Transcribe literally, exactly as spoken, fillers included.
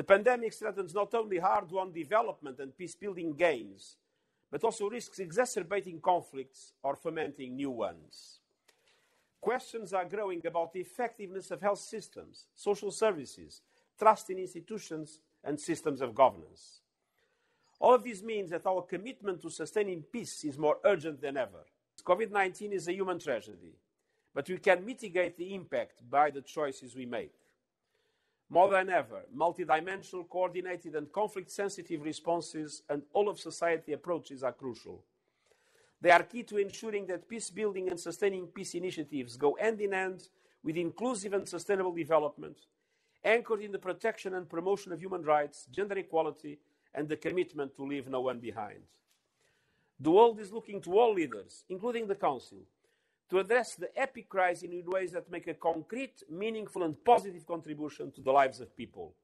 The pandemic threatens not only hard-won development and peace-building gains, but also risks exacerbating conflicts or fomenting new ones. Questions are growing about the effectiveness of health systems, social services, trust in institutions, and systems of governance. All of this means that our commitment to sustaining peace is more urgent than ever. COVID nineteen is a human tragedy, but we can mitigate the impact by the choices we make. More than ever, multidimensional, coordinated, and conflict-sensitive responses and all-of-society approaches are crucial. They are key to ensuring that peace-building and sustaining peace initiatives go hand-in-hand with inclusive and sustainable development, anchored in the protection and promotion of human rights, gender equality, and the commitment to leave no one behind. The world is looking to all leaders, including the Council, to address the epic crisis in ways that make a concrete, meaningful, and positive contribution to the lives of people.